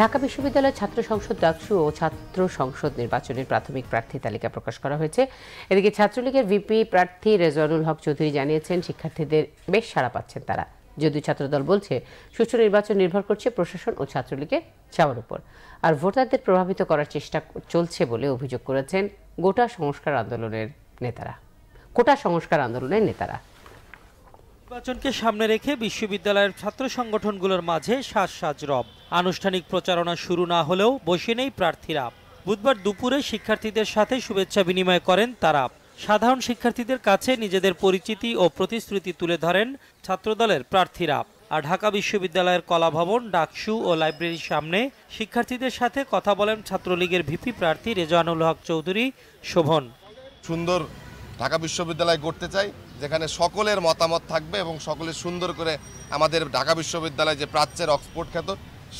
ঢাকা বিশ্ববিদ্যালয় ছাত্র সংসদ ডাকসু ও ছাত্র সংসদ নির্বাচনের প্রাথমিক প্রার্থী তালিকা প্রকাশ করা হয়েছে। এদিকে ছাত্রলীগের ভিপি প্রার্থী রেজানুল হক চৌধুরী জানিয়েছেন, শিক্ষার্থীদের বেশ সাড়া পাচ্ছেন তারা। যদিও ছাত্রদল বলছে, সুষ্ঠু নির্বাচন নির্ভর করছে প্রশাসন ও ছাত্রলীগের চাওয়ার উপর, আর ভোটারদের প্রভাবিত করার চেষ্টা চলছে বলে অভিযোগ করেছেন কোটা সংস্কার আন্দোলনের নেতারা। নির্বাচনকে সামনে রেখে বিশ্ববিদ্যালয়ের ছাত্র সংগঠনগুলোর মাঝে সাজসাজ রব। আনুষ্ঠানিক প্রচারণা শুরু না হলেও বসে নেই প্রার্থীরা। বুধবার দুপুরে শিক্ষার্থীদের সাথে শুভেচ্ছা বিনিময় করেন তারা। সাধারণ শিক্ষার্থীদের কাছে নিজেদের পরিচিতি ও প্রতিশ্রুতি তুলে ধরেন ছাত্রদলের প্রার্থীরা। আর ঢাকা বিশ্ববিদ্যালয়ের কলাভবন, ডাকসু ও লাইব্রেরির সামনে শিক্ষার্থীদের সাথে কথা বলেন ছাত্রলীগের ভিপি প্রার্থী রেজানুল হক চৌধুরী শোভন। সুন্দর ঢাকা বিশ্ববিদ্যালয় গড়তে চাই, যেখানে সকলের মতামত থাকবে এবং সকলে সুন্দর করে আমাদের ঢাকা বিশ্ববিদ্যালয় যে প্রাচ্যের অক্সফোর্ড খ্যাত,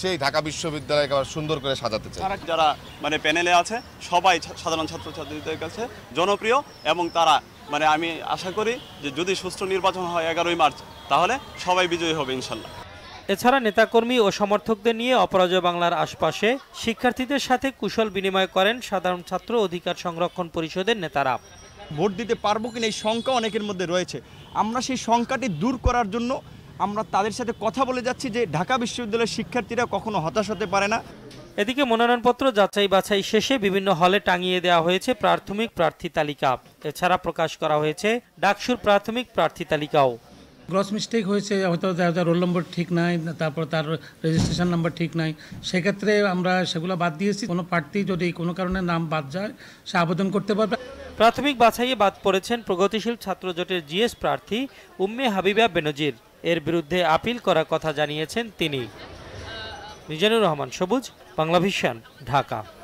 সেই ঢাকা বিশ্ববিদ্যালয়কে আবার সুন্দর করে সাজাতে চাই। যারা প্যানেলে আছে সবাই সাধারণ ছাত্রছাত্রীদের কাছে জনপ্রিয় এবং তারা আমি আশা করি যে যদি সুষ্ঠু নির্বাচন হয় 11ই মার্চ, তাহলে সবাই বিজয়ী হবে ইনশাল্লাহ। এছাড়া নেতাকর্মী ও সমর্থকদের নিয়ে অপরাজয় বাংলার আশপাশে শিক্ষার্থীদের সাথে কুশল বিনিময় করেন সাধারণ ছাত্র অধিকার সংরক্ষণ পরিষদের নেতারা। ভোট দিতে পারবো কিনা এই শঙ্কা অনেকের মধ্যে রয়েছে। আমরা সেই শঙ্কাটি দূর করার জন্য আমরা তাদের সাথে কথা বলে যাচ্ছি যে ঢাকা বিশ্ববিদ্যালয়ের শিক্ষার্থীরা কখনো হতাশ হতে পারে না। এদিকে মনোনয়নপত্র যাচাই বাছাই শেষে বিভিন্ন হলে টাঙিয়ে দেওয়া হয়েছে প্রাথমিক প্রার্থী তালিকা। এছাড়া প্রকাশ করা হয়েছে ডাকসুর প্রাথমিক প্রার্থী তালিকাও। গ্রস মিস্টেক হয়েছে, হয়তো রোল নম্বর ঠিক নাই, তারপর তার রেজিস্ট্রেশন নাম্বার ঠিক নাই, সেক্ষেত্রে আমরা সেগুলো বাদ দিয়েছি। কোনো প্রার্থী যদি কোনো কারণে নাম বাদ যায়, সে আবেদন করতে পারবে। প্রাথমিক বাছাইয়ে বাদ পড়েছেন প্রগতিশীল ছাত্রজোটের জিএস প্রার্থী উম্মে হাবিবা বেনজির। এর বিরুদ্ধে আপিল করার কথা জানিয়েছেন তিনি। মিজানুর রহমান সবুজ, বাংলাভিশন, ঢাকা।